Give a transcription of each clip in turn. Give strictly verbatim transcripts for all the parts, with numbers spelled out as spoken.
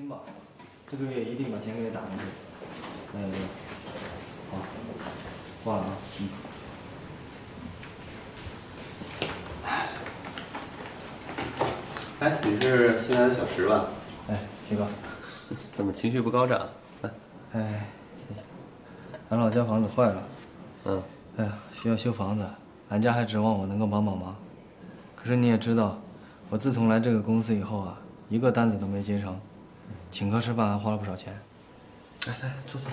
心吧，这个月一定把钱给你打上去。哎，好，挂了啊。嗯。哎，你是新来的小石吧？哎，徐哥，怎么情绪不高涨？来，哎，俺老家房子坏了。嗯。哎呀，需要修房子，俺家还指望我能够帮帮忙。可是你也知道，我自从来这个公司以后啊。 一个单子都没接成，请客吃饭还花了不少钱。来来，坐坐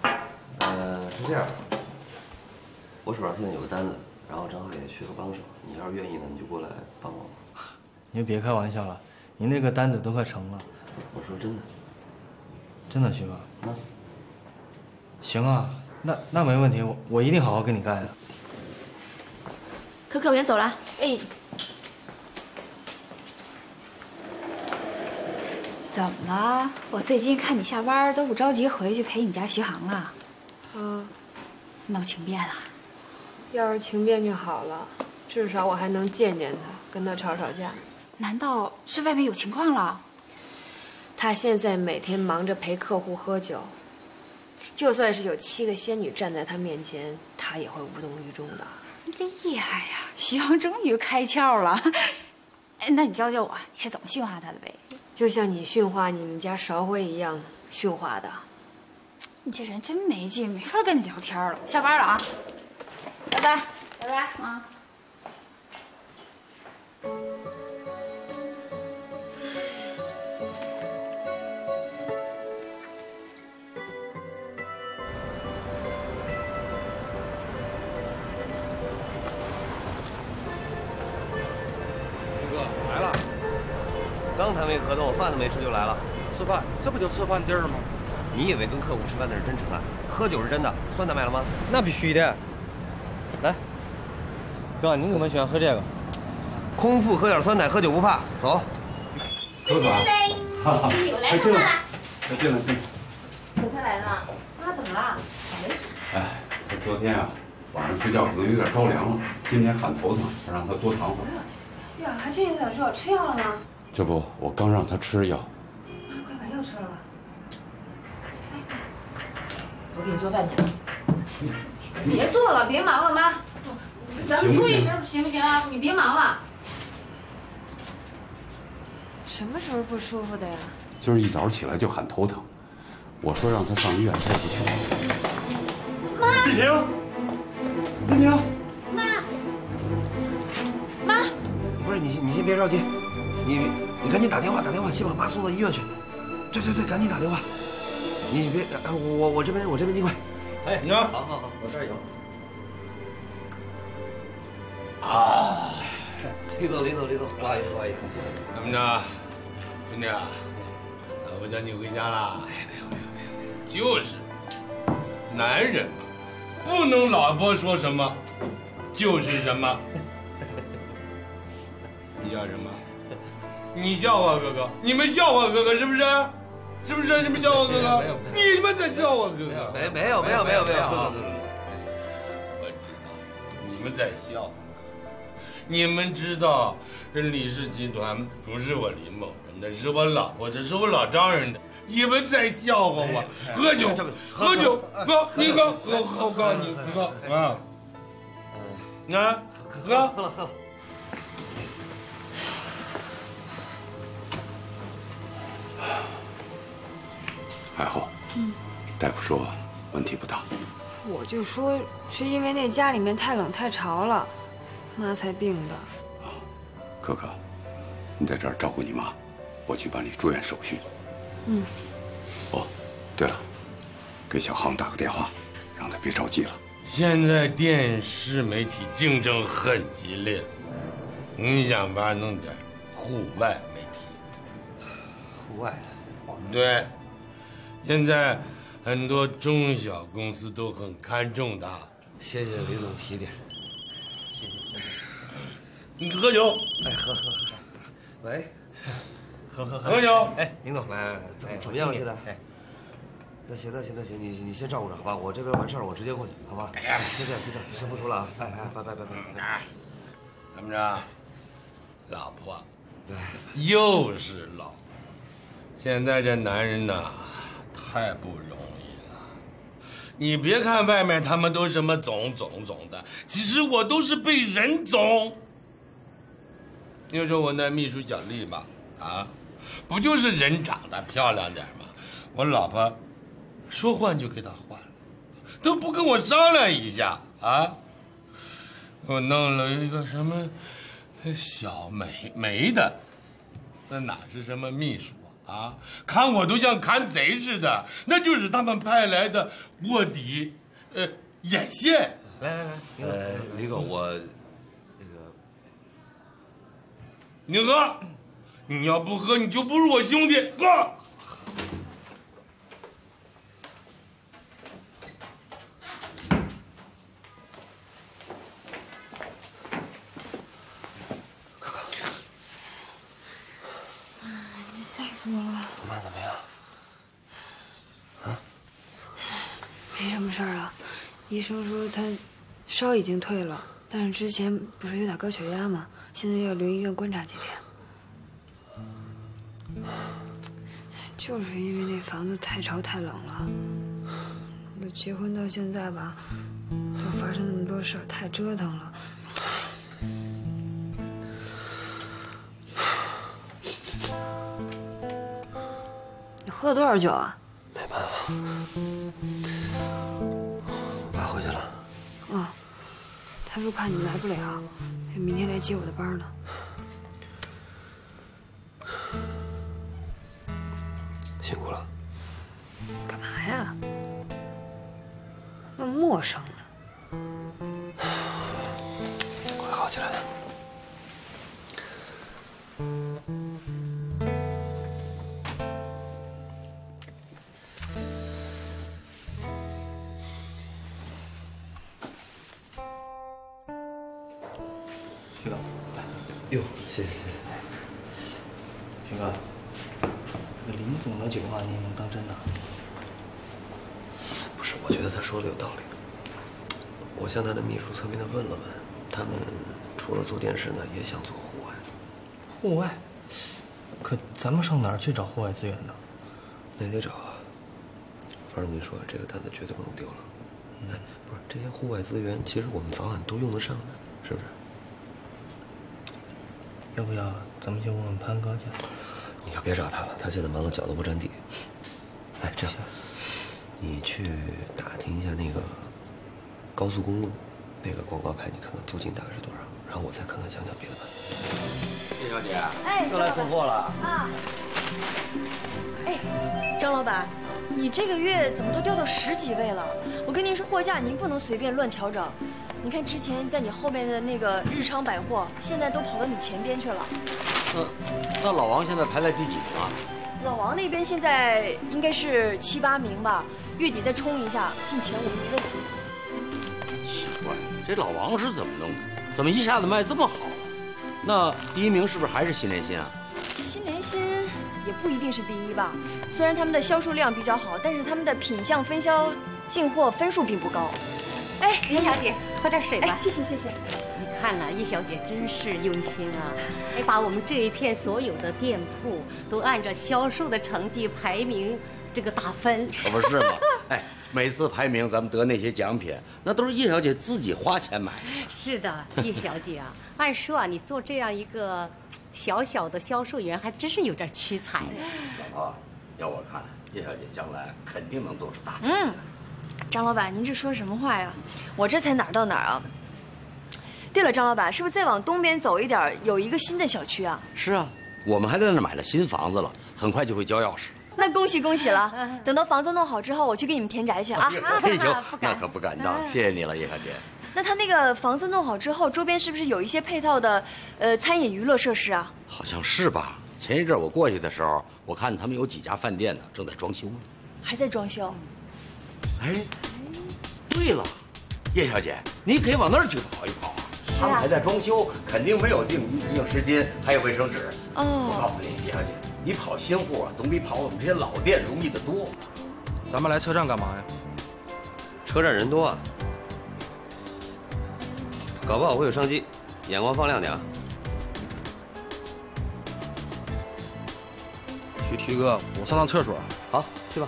坐。呃，是这样，我手上现在有个单子，然后正好也缺个帮手，你要是愿意呢，你就过来帮我。你别开玩笑了，你那个单子都快成了。我说真的。真的，徐哥。嗯。行啊，那那没问题，我我一定好好跟你干呀。可可，我先走了。哎。 怎么了？我最近看你下班都不着急回去陪你家徐航了，嗯，闹情变了。要是情变就好了，至少我还能见见他，跟他吵吵架。难道是外面有情况了？他现在每天忙着陪客户喝酒，就算是有七个仙女站在他面前，他也会无动于衷的。厉害呀，徐航终于开窍了。哎，那你教教我，你是怎么驯化他的呗？ 就像你驯化你们家勺辉一样驯化的，你这人真没劲，没法跟你聊天了。下班了啊，拜拜，拜拜啊！徐哥来了。 刚谈完一个合同，我饭都没吃就来了。吃饭，这不就吃饭地儿吗？你以为跟客户吃饭那是真吃饭，喝酒是真的。酸奶买了吗？那必须的。来，哥，你怎么喜欢喝这个？空腹喝点酸奶，喝酒不怕。走。可可，哈有来吃饭了。快进来，进来。可可来了，妈怎么了？没事。哎，他昨天啊，晚上睡觉可能有点着凉了，今天喊头疼，想让他多躺会儿。对啊，他最近有点热，吃药了吗？ 这不，我刚让他吃药。妈，快把药吃了吧。来，我给你做饭去。别做了，别忙了，妈。咱们出去吃行不行啊？你别忙了。什么时候不舒服的呀？今儿一早起来就喊头疼，我说让他上医院，他也不去。妈，丽萍，丽萍，妈，妈，不是你，你先别着急，你。 你赶紧打电话，打电话，先把妈送到医院去。对对对，赶紧打电话。你别，我我这边我这边尽快。哎，你好，好好好，我这儿有。啊，李总，李总，李总，不好意思，不好意思。怎么着，兄弟啊，老婆叫你回家啦？哎，没有没有没有没有，就是，男人嘛，不能老婆说什么，就是什么。你叫什么？ 你笑话哥哥，你们笑话哥哥是不是？是不是？你们笑话哥哥？你们在笑话哥哥？没没有没有没有没有哥哥，我知道你们在笑话哥哥。你们知道这李氏集团不是我李某人的，是我老婆，这是我老丈人的。你们在笑话我？喝酒，喝酒，喝，你喝，喝喝喝，你喝啊！啊，喝，喝了喝了。 还好，嗯，大夫说问题不大。我就说是因为那家里面太冷太潮了，妈才病的。啊，可可，你在这儿照顾你妈，我去办理住院手续。嗯。哦，对了，给小航打个电话，让他别着急了。现在电视媒体竞争很激烈，你想把弄点户外媒体。户外的。对。 现在很多中小公司都很看重它。谢谢李总提点。谢谢。你喝酒，哎，喝喝喝。喂，喝喝喝。喝酒。哎，林总，来来来，怎么怎么样现在？哎，那行那行那行，你你先照顾着好吧，我这边完事儿我直接过去，好吧？哎，先这样先这样，先不说了啊。哎哎，拜拜拜拜拜。怎么着，老婆，哎，又是老。现在这男人呐，太不容易了。你别看外面他们都什么总总总的，其实我都是被人总。你说我那秘书小丽吧，啊，不就是人长得漂亮点吗？我老婆说换就给她换了，都不跟我商量一下啊。 我弄了一个什么小美眉的，那哪是什么秘书啊？啊，看我都像看贼似的，那就是他们派来的卧底，呃，眼线。来来来，呃，李总，我那个，你喝，你要不喝，你就不是我兄弟。喝。 吓死我了！我妈怎么样？啊？没什么事儿了，医生说她烧已经退了，但是之前不是有点高血压吗？现在要留医院观察几天。就是因为那房子太潮太冷了，我结婚到现在吧，又发生那么多事儿，太折腾了。 喝了多少酒啊？没办法，我爸回去了。嗯，他说怕你来不了，明天来接我的班呢。辛苦了。干嘛呀？那么陌生呢？会好起来的。 徐哥，来，哟，谢谢谢谢。徐哥，这林总的酒话你也能当真呢？不是，我觉得他说的有道理。我向他的秘书侧面的问了问，他们除了做电视呢，也想做户外。户外？可咱们上哪儿去找户外资源呢？那得找啊。反正我跟你说，这个单子绝对不能丢了。哎，不是，这些户外资源，其实我们早晚都用得上的，是不是？ 要不要咱们去问问潘哥去？你可别找他了，他现在忙得脚都不沾地。哎，这样，你去打听一下那个高速公路那个广告牌，你看看租金大概是多少，然后我再看看想想别的办法。叶小姐，哎，又来送货了啊！哎，张老板，你这个月怎么都掉到十几位了？我跟您说，货架您不能随便乱调整。 你看，之前在你后面的那个日昌百货，现在都跑到你前边去了。那那老王现在排在第几名啊？老王那边现在应该是七八名吧，月底再冲一下，进前五名。奇怪，这老王是怎么弄的？怎么一下子卖这么好？那第一名是不是还是新联新啊？新联新也不一定是第一吧，虽然他们的销售量比较好，但是他们的品项分销、进货分数并不高。 哎，林小姐，喝点水吧。哎，谢谢谢谢。你看了，叶小姐真是用心啊！哎，把我们这一片所有的店铺都按照销售的成绩排名，这个打分。可不是嘛！哎，每次排名咱们得那些奖品，那都是叶小姐自己花钱买的。是的，叶小姐啊，按说啊，你做这样一个小小的销售员，还真是有点屈才。老婆，要我看，叶小姐将来肯定能做出大成绩。嗯。 张老板，您这说什么话呀？我这才哪儿到哪儿啊？对了，张老板，是不是再往东边走一点，有一个新的小区啊？是啊，我们还在那儿买了新房子了，很快就会交钥匙。那恭喜恭喜了！等到房子弄好之后，我去给你们填宅去啊！嘿呦，那可不敢当，谢谢你了，叶小姐。那他那个房子弄好之后，周边是不是有一些配套的呃餐饮娱乐设施啊？好像是吧。前一阵我过去的时候，我看他们有几家饭店呢，正在装修呢。还在装修？ 哎，对了，叶小姐，你可以往那儿去跑一跑啊！他们还在装修，肯定没有订一斤、十斤，还有卫生纸。哦，我告诉你，叶小姐，你跑新户啊，总比跑我们这些老店容易得多。咱们来车站干嘛呀？车站人多啊，搞不好会有商机，眼光放亮点啊！对，徐哥，我上趟厕所。好，去吧。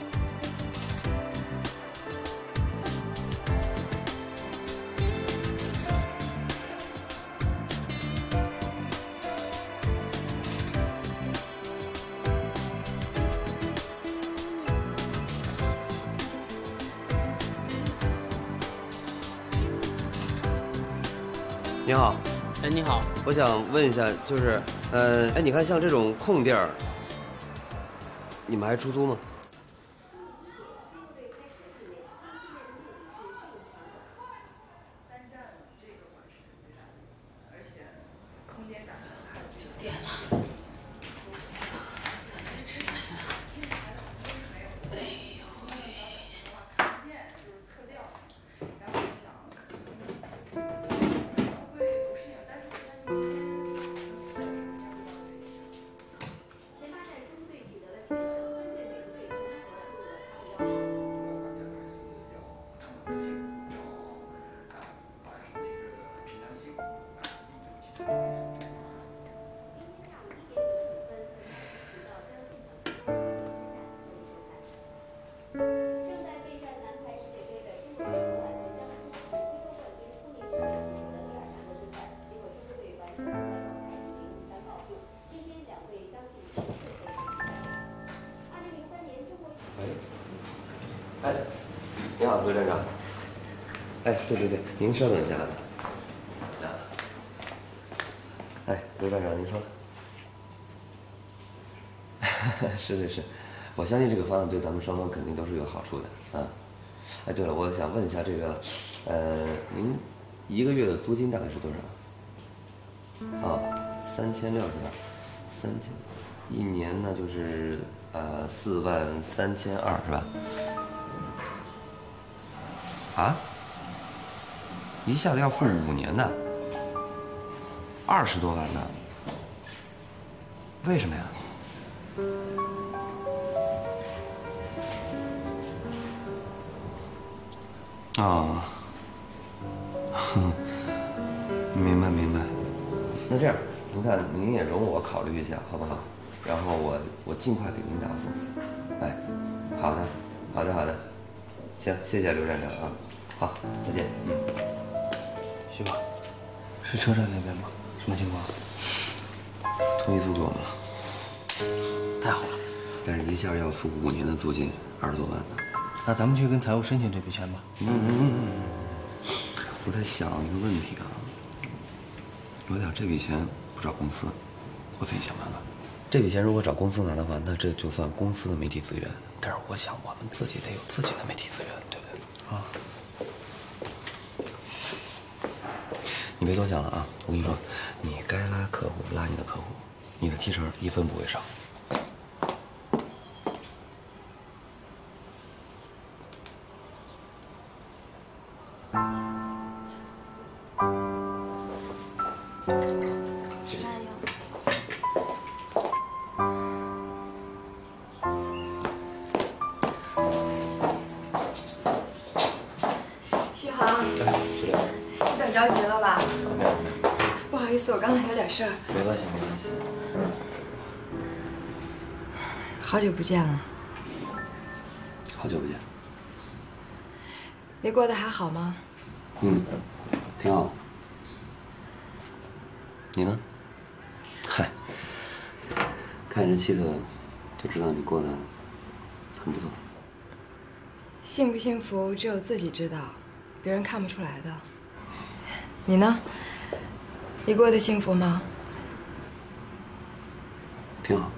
你好。哎，你好。我想问一下，就是，呃，哎，你看像这种空地儿。 你们还出租吗？九点了，这太晚了。哎呦喂！ 哎，你好，刘站长。哎，对对对，您稍等一下。哎，刘站长，您说。是是是，我相信这个方案对咱们双方肯定都是有好处的啊。哎，对了，我想问一下这个，呃，您一个月的租金大概是多少？啊，三千六是吧？三千，一年呢就是呃四万三千二是吧？ 啊！一下子要付五年呢，二十多万呢，为什么呀？哦，哼，明白明白。那这样，您看，您也容我考虑一下，好不好？然后我我尽快给您答复。哎，好的，好的，好的。行，谢谢刘站长啊。 好，再见。嗯，徐宝，是车站那边吗？什么情况？同意租给我们了，太好了。但是一下要付五年的租金，二十多万呢。那咱们去跟财务申请这笔钱吧。嗯嗯嗯嗯。我在想一个问题啊，我想这笔钱不找公司，我自己想办法。这笔钱如果找公司拿的话，那这就算公司的媒体资源。但是我想我们自己得有自己的媒体资源，对不对？啊。 你别多想了啊！我跟你说，你该拉客户拉你的客户，你的提成一分不会少。起来哟！徐航，是的。 你着急了吧？没有没有，不好意思，我刚才有点事儿。没关系没关系。好久不见了。好久不见。你过得还好吗？嗯，挺好。你呢？嗨，看你这气色，就知道你过得很不错。幸不幸福只有自己知道，别人看不出来的。 你呢？你过得幸福吗？挺好。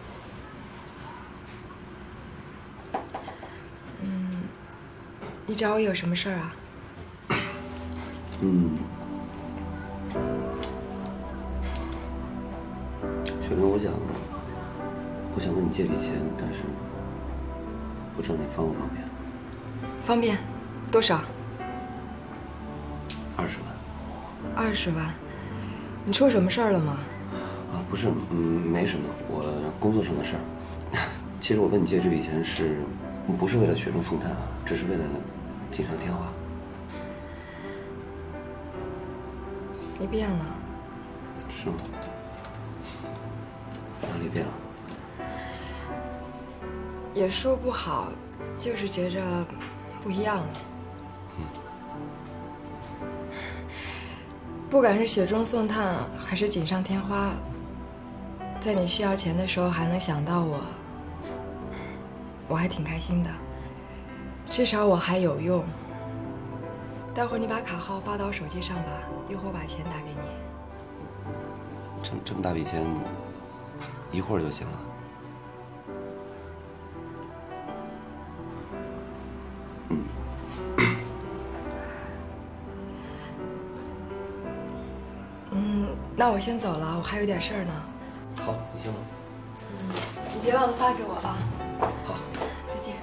嗯，你找我有什么事儿啊？嗯，雪梅，我想，我想问你借笔钱，但是不知道你方不方便？方便，多少？二十万。 二十万，你出什么事儿了吗？啊，不是，嗯，没什么，我工作上的事儿。其实我问你借这笔钱是，不是为了雪中送炭啊，只是为了锦上添花。你变了。是吗？哪里变了？也说不好，就是觉着不一样了。嗯、不管是雪中送炭还是锦上添花，在你需要钱的时候还能想到我，我还挺开心的。至少我还有用。待会儿你把卡号发到我手机上吧，一会儿我把钱打给你。这这么大笔钱，一会儿就行了。 那我先走了，我还有点事儿呢。好，你先忙。嗯，你别忘了发给我啊。好，再见。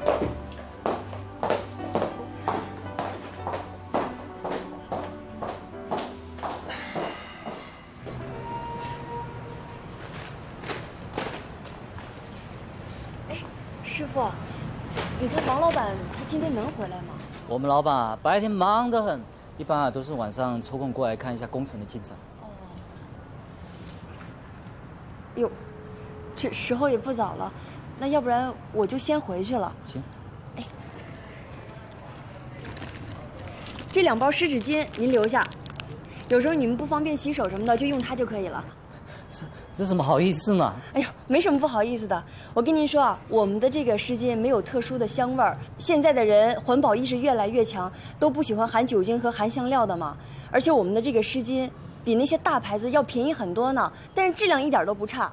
哎，师傅，你看王老板他今天能回来吗？我们老板啊，白天忙得很，一般啊都是晚上抽空过来看一下工程的进展。 哟，这时候也不早了，那要不然我就先回去了。行。哎，这两包湿纸巾您留下，有时候你们不方便洗手什么的，就用它就可以了。这这怎么好意思呢？哎呀，没什么不好意思的。我跟您说啊，我们的这个湿巾没有特殊的香味儿。现在的人环保意识越来越强，都不喜欢含酒精和含香料的嘛。而且我们的这个湿巾。 比那些大牌子要便宜很多呢，但是质量一点都不差。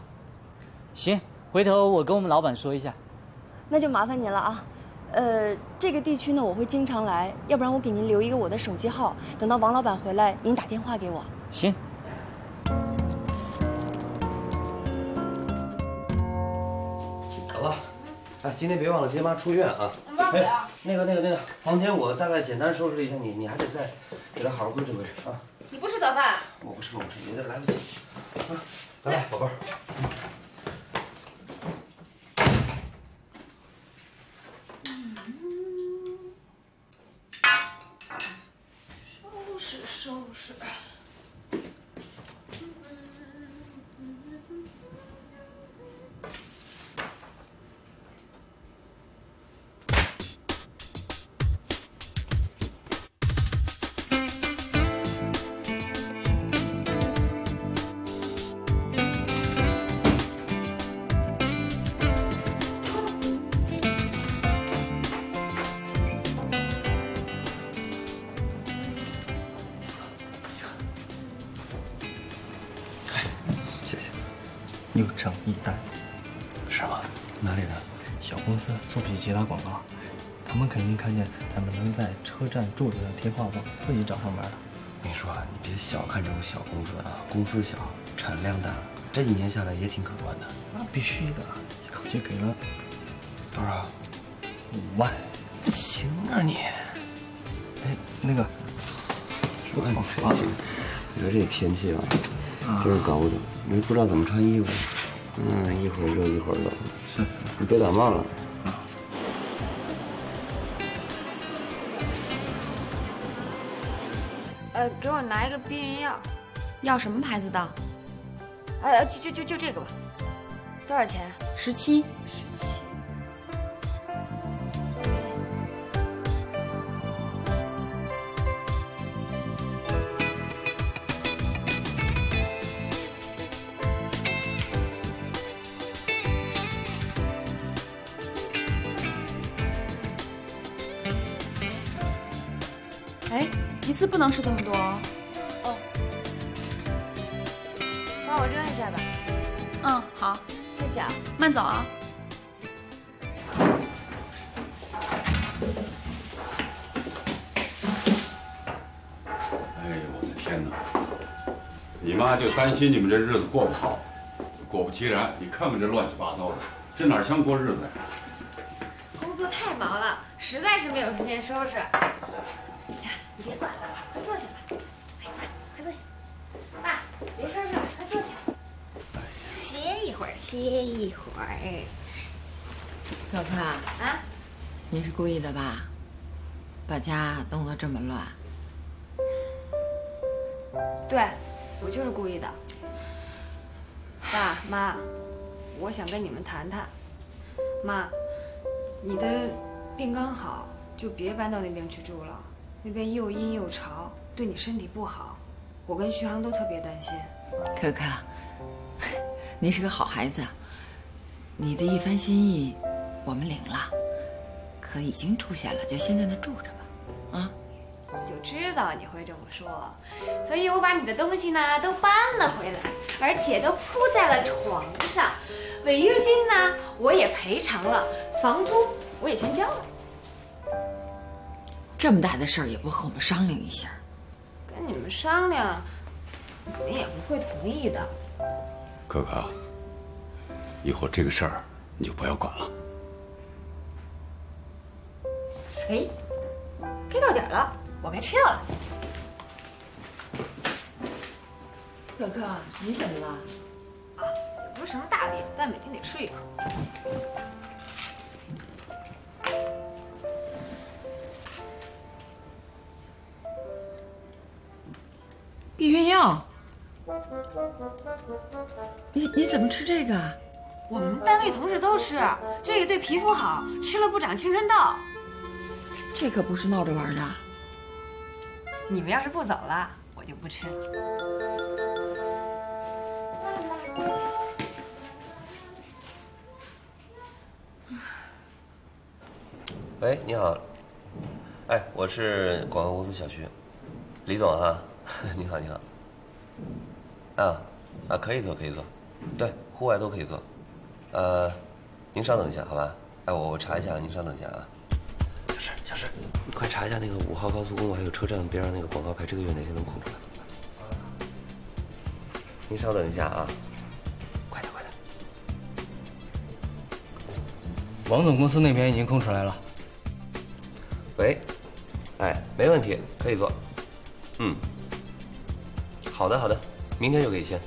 行，回头我跟我们老板说一下。那就麻烦您了啊，呃，这个地区呢我会经常来，要不然我给您留一个我的手机号，等到王老板回来您打电话给我。行。好吧，哎，今天别忘了接妈出院啊。忘不了。那个那个那个房间我大概简单收拾了一下，你你还得再给他好好规置规置啊。 你不吃早饭？我不吃，我不吃，有点来不及。啊，来来，宝贝儿。收拾收拾。又涨一单，是吗？哪里的？小公司做不起其他广告，他们肯定看见咱们能在车站柱子上贴画报，自己找上门了。我跟你说啊，你别小看这种小公司啊，公司小，产量大，这一年下来也挺可观的。那必须的，一口气给了多少？五万。不行啊你！哎，那个，我怎么发现？你说这天气啊，真是搞不懂。 你不知道怎么穿衣服，嗯，一会儿热一会儿冷，是，你别感冒了。 呃，给我拿一个避孕药，要什么牌子的？呃，就就就就这个吧。多少钱？十七。十七。 一次不能吃这么多哦。哦，帮我扔一下吧。嗯，好，谢谢啊，慢走啊。哎呦，我的天哪！你妈就担心你们这日子过不好，果不其然，你看看这乱七八糟的，这哪像过日子呀？工作太忙了，实在是没有时间收拾。 行，你别管了，快坐下吧。哎，快坐下，爸，别收拾了，快坐下，歇一会儿，歇一会儿。可可啊，你是故意的吧？把家弄得这么乱。对，我就是故意的。爸妈，我想跟你们谈谈。妈，你的病刚好，就别搬到那边去住了，那边又阴又潮，对你身体不好。我跟徐航都特别担心。可可，您是个好孩子，你的一番心意我们领了，可已经住下了，就先在那住着吧，啊。 就知道你会这么说，所以我把你的东西呢都搬了回来，而且都铺在了床上。违约金呢我也赔偿了，房租我也全交了。这么大的事儿也不和我们商量一下？跟你们商量，你们也不会同意的。可可，以后这个事儿你就不要管了。哎，该到点了。 我该吃药了。可可，你怎么了？啊，也不是什么大病，但每天得吃一颗。避孕药？你你怎么吃这个？我们单位同事都吃，这个对皮肤好，吃了不长青春痘。这可不是闹着玩的。 你们要是不走了，我就不吃了。喂，你好，哎，我是广告公司小徐，李总哈、啊，你好，你好。啊啊，可以坐，可以坐，对，户外都可以坐。呃，您稍等一下，好吧？哎，我我查一下，您稍等一下啊。 小石，小石，你快查一下那个五号高速公路还有车站边上那个广告牌，这个月哪些能空出来？怎么办？您稍等一下啊，快点，快点！王总公司那边已经空出来了。喂，哎，没问题，可以做。嗯，好的，好的，明天就可以签。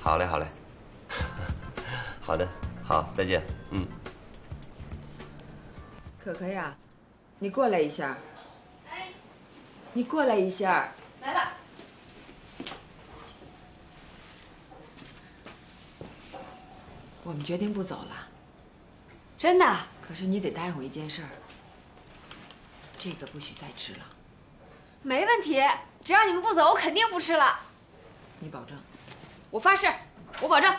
好嘞，好嘞，好的，好，再见，嗯。 可可呀，你过来一下。哎，你过来一下。来了。我们决定不走了。真的？可是你得答应我一件事儿，这个不许再吃了。没问题，只要你们不走，我肯定不吃了。你保证？我发誓，我保证。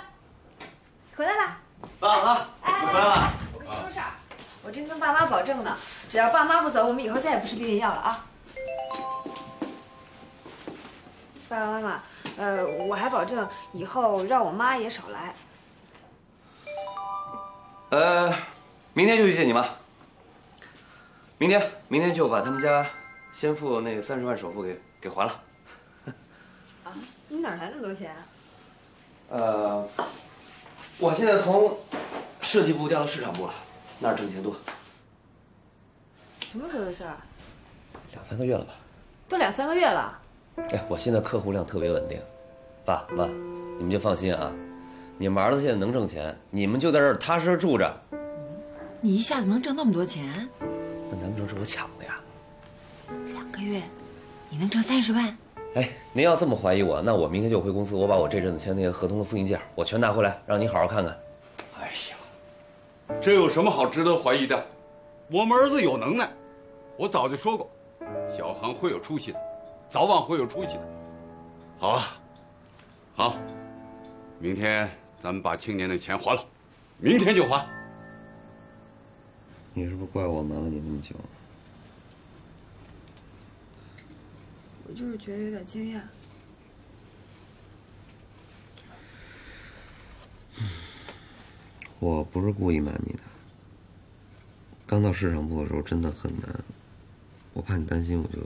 回来了。爸妈，回来了。我跟你说事儿。 我真跟爸妈保证呢，只要爸妈不走，我们以后再也不吃避孕药了啊！爸爸妈妈，呃，我还保证以后让我妈也少来。呃，明天就去见你妈。明天，明天就把他们家先付那三十万首付给给还了。啊，你哪来那么多钱啊？呃，我现在从设计部调到市场部了。 那儿挣钱多。什么时候的事儿？两三个月了吧？都两三个月了。哎，我现在客户量特别稳定，爸妈，你们就放心啊。你们儿子现在能挣钱，你们就在这儿踏实住着。你一下子能挣那么多钱？那难不成是我抢的呀？两个月，你能挣三十万？哎，您要这么怀疑我，那我明天就回公司，我把我这阵子签那个合同的复印件，我全拿回来，让您好好看看。哎呀。 这有什么好值得怀疑的？我们儿子有能耐，我早就说过，小航会有出息的，早晚会有出息的。好啊，好，明天咱们把青年的钱还了，明天就还。你是不是怪我瞒了你那么久？我就是觉得有点惊讶。 我不是故意瞒你的。刚到市场部的时候真的很难，我怕你担心，我就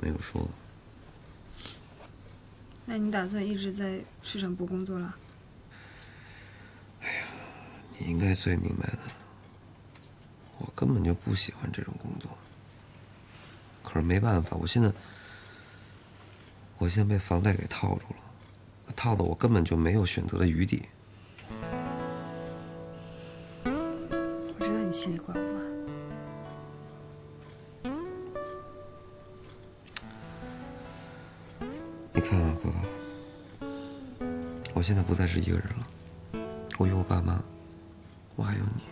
没有说。那你打算一直在市场部工作了？哎呀，你应该最明白的，我根本就不喜欢这种工作。可是没办法，我现在，我现在被房贷给套住了，套的我根本就没有选择的余地。 你心里怪我吗？你看啊，哥哥，我现在不再是一个人了，我有我爸妈，我还有你。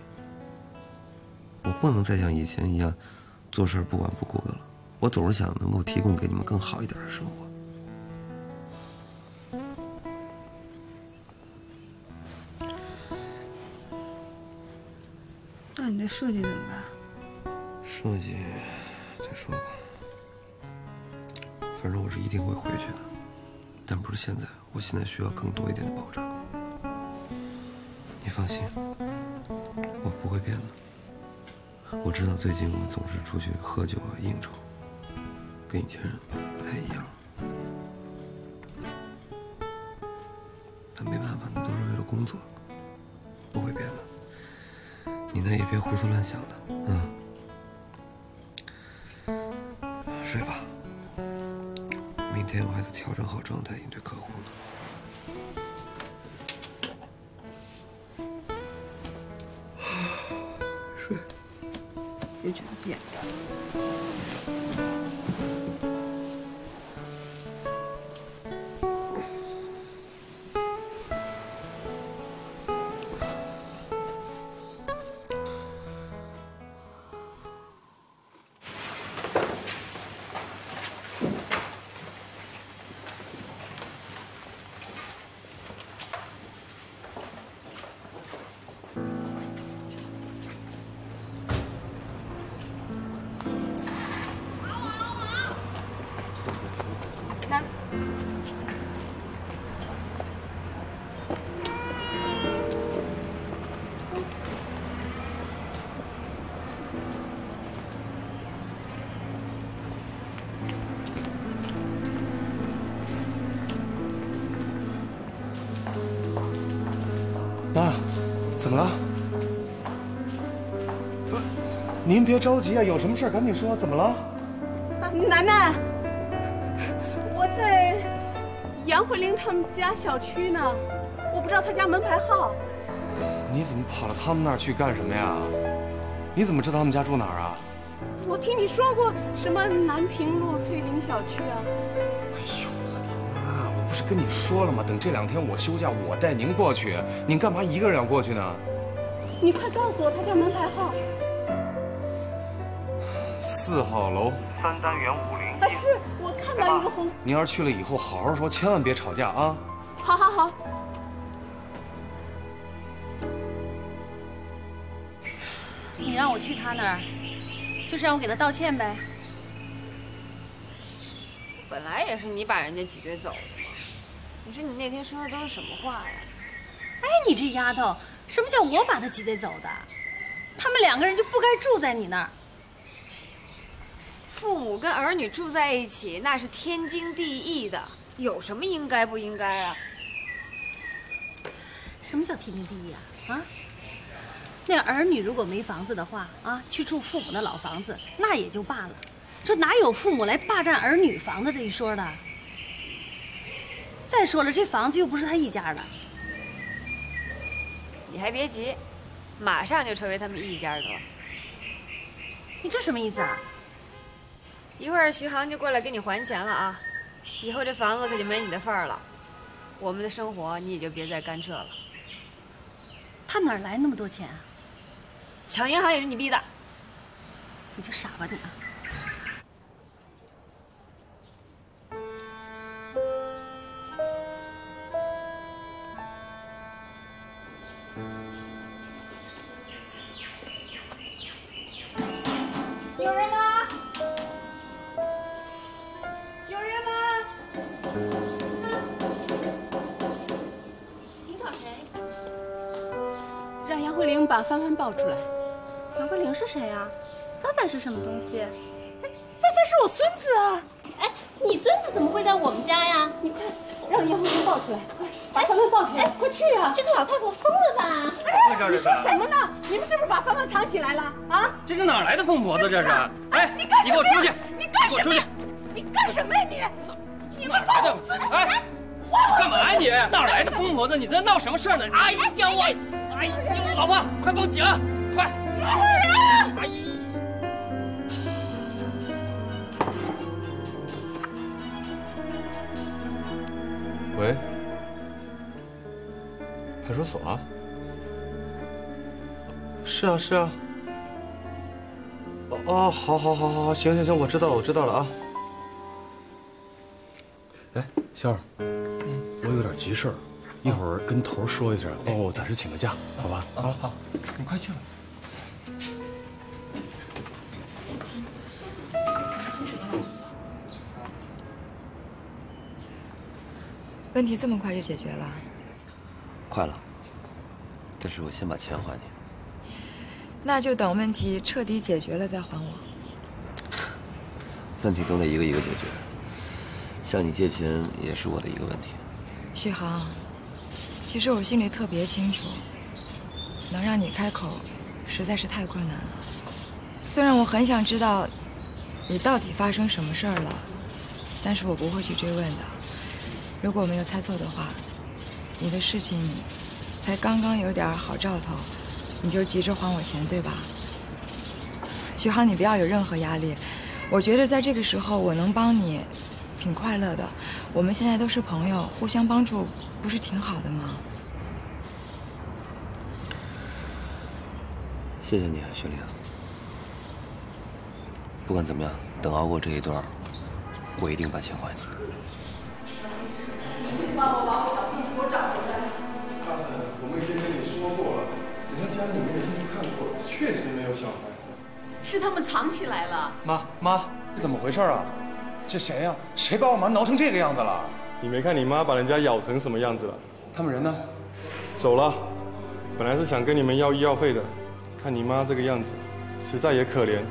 我不能再像以前一样，做事不管不顾的了。我总是想能够提供给你们更好一点的生活。 那你的设计怎么办？设计再说吧。反正我是一定会回去的，但不是现在。我现在需要更多一点的保障。你放心，我不会变的。我知道最近我总是出去喝酒啊、应酬，跟以前不太一样了。但没办法，那都是为了工作，不会变的。 你呢也别胡思乱想了，嗯，睡吧。明天我还得调整好状态应对客户呢。 妈，怎么了？您别着急啊，有什么事赶紧说。怎么了？啊，楠楠，我在杨慧玲他们家小区呢，我不知道他家门牌号。你怎么跑到他们那儿去干什么呀？你怎么知道他们家住哪儿啊？我听你说过什么南平路翠林小区啊？哎呦。 不是跟你说了吗？等这两天我休假，我带您过去。您干嘛一个人要过去呢？你快告诉我他家门牌号。四号楼三单元五零一。啊，是我看到一个红。您要是去了以后，好好说，千万别吵架啊！好好好。你让我去他那儿，就是让我给他道歉呗。本来也是你把人家挤兑走的。 你说你那天说的都是什么话呀？哎，你这丫头，什么叫我把她挤得走的？他们两个人就不该住在你那儿。父母跟儿女住在一起，那是天经地义的，有什么应该不应该啊？什么叫天经地义啊？啊？那儿女如果没房子的话啊，去住父母的老房子，那也就罢了。这哪有父母来霸占儿女房子这一说的？ 再说了，这房子又不是他一家的。你还别急，马上就成为他们一家的了。你这什么意思啊？一会儿徐航就过来给你还钱了啊！以后这房子可就没你的份儿了。我们的生活你也就别再干涉了。他哪来那么多钱啊？抢银行也是你逼的。你就傻吧你啊！ 把帆帆抱出来。杨慧玲是谁啊？帆帆是什么东西？哎，帆帆是我孙子啊！哎，你孙子怎么会在我们家呀？你快让杨慧玲抱出来，快把帆帆抱出来，哎、快去啊！这个老太婆疯了吧？哎，你说什么呢？你们是不是把帆帆藏起来了啊？这是哪来的疯婆子？这是！哎，你干什么呀？你干什么呀？你干什么呀？你你们抱我孙子！哎，干嘛呀你？哪来的疯婆子？你在闹什么事呢？阿姨教我。 哎，老婆，快报警！快！老人，阿姨，喂，派出所啊？是啊，是啊，哦哦，好，好，好，好，好，行，行，行，我知道了，我知道了啊。哎，仙儿，我有点急事儿，一会儿跟头说一声，帮我暂时请个假，好吧？啊，好，你快去吧。 问题这么快就解决了？快了，但是我先把钱还你。那就等问题彻底解决了再还我。问题都得一个一个解决，向你借钱也是我的一个问题。旭航，其实我心里特别清楚，能让你开口实在是太困难了。虽然我很想知道你到底发生什么事儿了，但是我不会去追问的。 如果我没有猜错的话，你的事情才刚刚有点好兆头，你就急着还我钱，对吧？徐航，你不要有任何压力。我觉得在这个时候我能帮你，挺快乐的。我们现在都是朋友，互相帮助，不是挺好的吗？谢谢你，徐玲。不管怎么样，等熬过这一段，我一定把钱还你。 帮我把我小孙子给我找回来。大婶，我们已经跟你说过了，人家家里面也进去看过，确实没有小孩子，是他们藏起来了。妈妈，怎么回事啊？这谁呀、啊？谁把我妈挠成这个样子了？你没看你妈把人家咬成什么样子了？他们人呢？走了。本来是想跟你们要医药费的，看你妈这个样子，实在也可怜，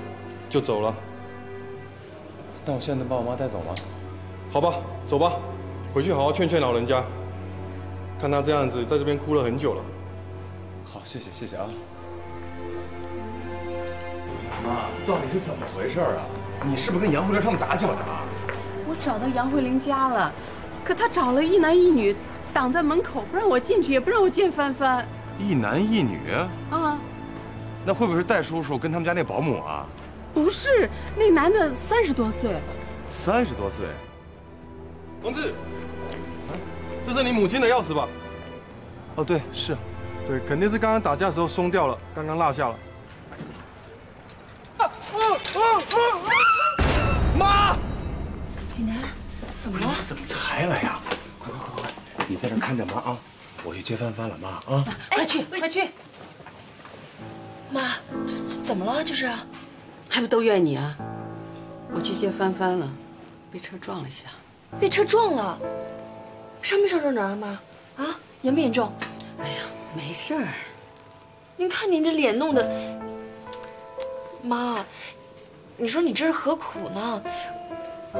就走了。那我现在能把我妈带走吗？好吧，走吧。 回去好好劝劝老人家，看他这样子，在这边哭了很久了。好，谢谢谢谢啊！妈，到底是怎么回事啊？你是不是跟杨慧玲他们打起来了？我找到杨慧玲家了，可她找了一男一女挡在门口，不让我进去，也不让我见帆帆。一男一女？啊，那会不会是戴叔叔跟他们家那保姆啊？不是，那男的三十多岁。三十多岁？同志。 这是你母亲的钥匙吧？哦，对，是，对，肯定是刚刚打架的时候松掉了，刚刚落下了。啊啊啊啊！妈，雨楠，怎么了？怎么才来呀？快快快快，你在这看着妈啊，我去接帆帆了，妈啊！快去快去！妈，这这怎么了？这是？还不都怨你啊！我去接帆帆了，被车撞了一下。被车撞了？ 伤没伤着哪儿啊，妈？啊，严不严重？哎呀，没事儿。您看您这脸弄的，妈，你说你这是何苦呢？哎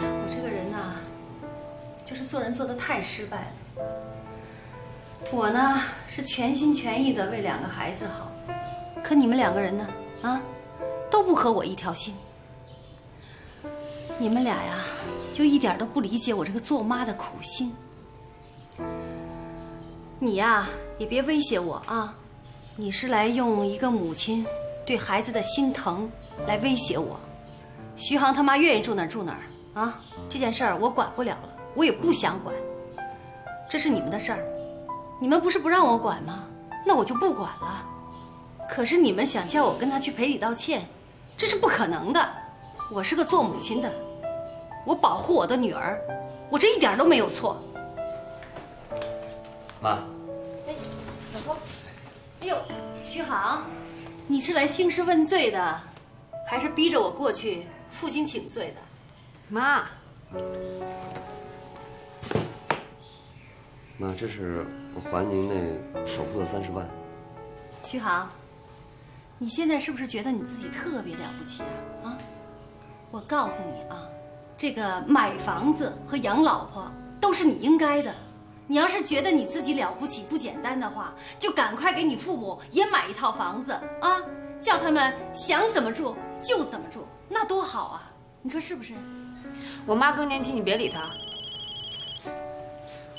呀，我这个人呐，就是做人做的太失败了。我呢是全心全意的为两个孩子好。 可你们两个人呢？啊，都不和我一条心。你们俩呀，就一点都不理解我这个做妈的苦心。你呀，也别威胁我啊！你是来用一个母亲对孩子的心疼来威胁我。徐航他妈愿意住哪儿住哪儿啊！这件事儿我管不了了，我也不想管。这是你们的事儿，你们不是不让我管吗？那我就不管了。 可是你们想叫我跟他去赔礼道歉，这是不可能的。我是个做母亲的，我保护我的女儿，我这一点都没有错。妈，哎，老公，哎呦，徐航，你是来兴师问罪的，还是逼着我过去负荆请罪的？妈，妈，这是我还您那首付的三十万。徐航。 你现在是不是觉得你自己特别了不起啊？啊！我告诉你啊，这个买房子和养老婆都是你应该的。你要是觉得你自己了不起、不简单的话，就赶快给你父母也买一套房子啊，叫他们想怎么住就怎么住，那多好啊！你说是不是？我妈更年期，你别理她。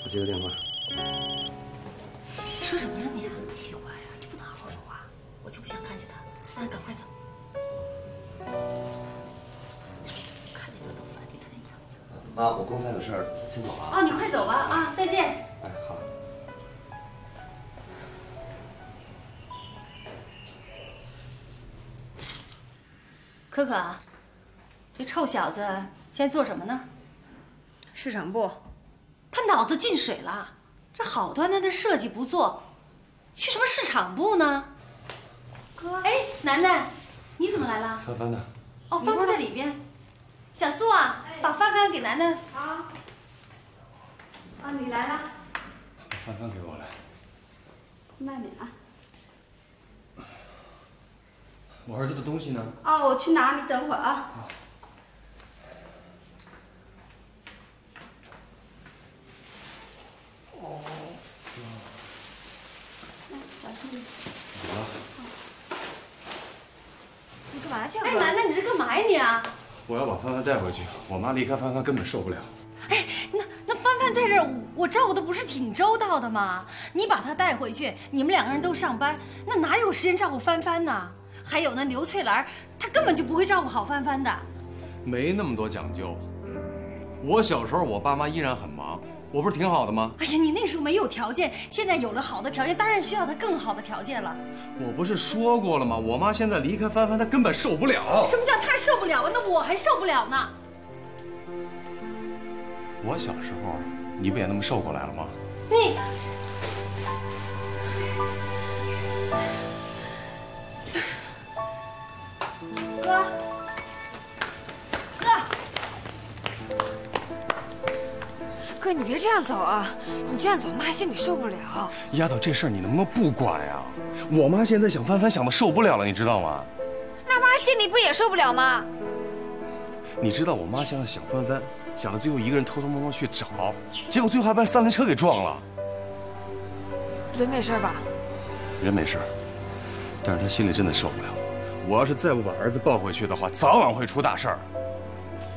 我接个电话。说什么呢你？奇怪呀，你不能好好说话，我就不想看见。 那赶快走！看你都都烦，你看那样子。啊，我公司还有事儿，先走了。哦，你快走吧啊，再见。哎，好。可可，这臭小子现在做什么呢？市场部，他脑子进水了。这好端端的设计不做，去什么市场部呢？哥，哎，楠楠，你怎么来了？翻翻呢？哦，翻翻在里边。 小苏啊，把饭饭给楠楠。好。啊，你来了。把饭饭给我来。慢点啊。我儿子的东西呢？啊，我去拿，你等会儿啊。哦。嗯，小心点。怎么了？你干嘛去啊？哎，楠楠，你这干嘛呀你啊？ 我要把范范带回去，我妈离开范范根本受不了。哎，那那范范在这儿，我照顾的不是挺周到的吗？你把她带回去，你们两个人都上班，那哪有时间照顾范范呢？还有那刘翠兰，她根本就不会照顾好范范的。没那么多讲究。我小时候，我爸妈依然很忙，我不是挺好的吗？哎呀，你那时候没有条件，现在有了好的条件，当然需要她更好的条件了。我不是说过了吗？我妈现在离开范范，她根本受不了。什么叫？ 受不了啊！那我还受不了呢。我小时候，你不也那么受过来了吗？你，哥，哥，哥，你别这样走啊！你这样走，妈心里受不了。丫头，这事儿你能不能不管呀？我妈现在想翻翻，想的受不了了，你知道吗？ 那妈心里不也受不了吗？你知道我妈现在想翻翻，想着最后一个人偷偷摸摸去找，结果最后还把三轮车给撞了。人没事吧？人没事，但是她心里真的受不了。我要是再不把儿子抱回去的话，早晚会出大事儿。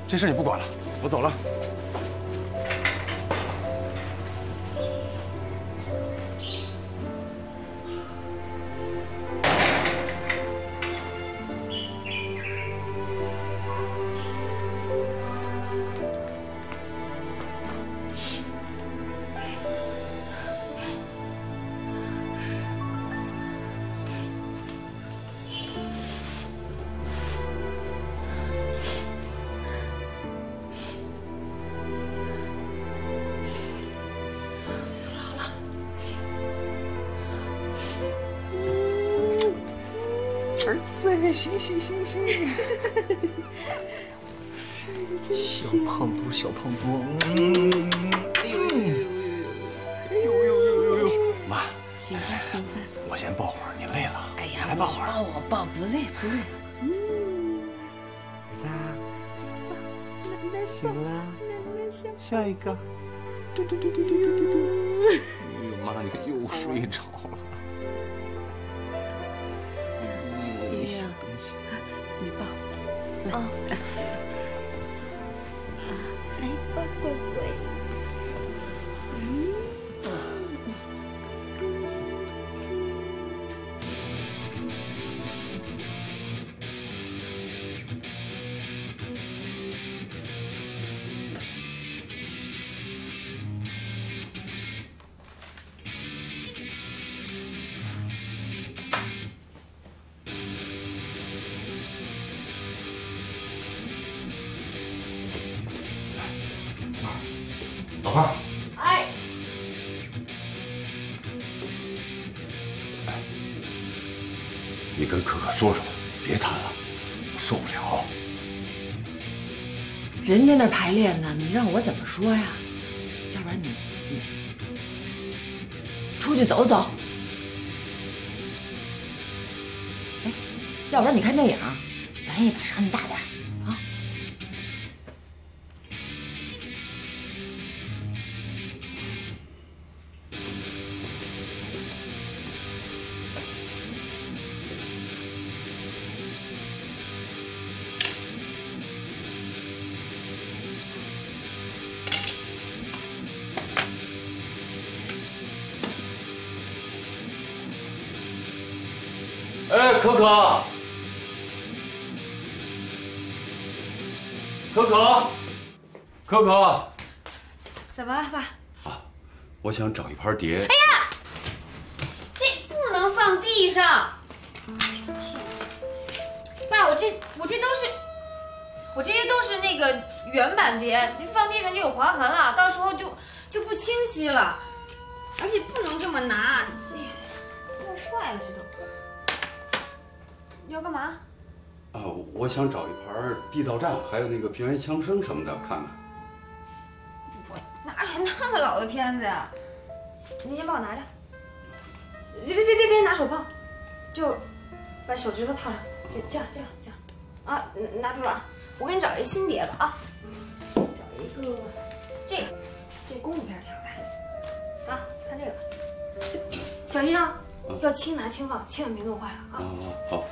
这事你不管了，我走了。 行行行行，小胖墩，小胖墩，哎呦呦呦呦呦呦！妈，行吧行吧，我先抱会儿，你累了，哎呀，来抱会儿。抱我抱不累不累。嗯，儿子，行了，下一个，嘟嘟嘟嘟嘟嘟嘟嘟。哎呦妈，你可又睡着了。 小东西，你抱，来，来抱乖乖。嗯，你跟可可说说，别谈了，我受不了。人家那排练呢，你让我怎么说呀？要不然你你出去走走。哎，要不然你看电影，咱也把声音大点啊。哎，可可，可可，可可，怎么了，爸？啊，我想找一盘碟。哎呀，这不能放地上！爸，我这我这都是，我这些都是那个原版碟，这放地上就有划痕了，到时候就就不清晰了。而且不能这么拿，这弄坏了这都。你要干嘛？啊，我想找一盘地道战，还有那个平原枪声什么的看看。 哪有那么老的片子呀？你先帮我拿着，别别别别别拿手碰，就把手指头套上，就这样这样这样啊！拿住了啊！我给你找一新碟吧啊！找一个这个，这功夫片挺好看啊！看这个，小心啊，要轻拿轻放，千万别弄坏了啊！好，好。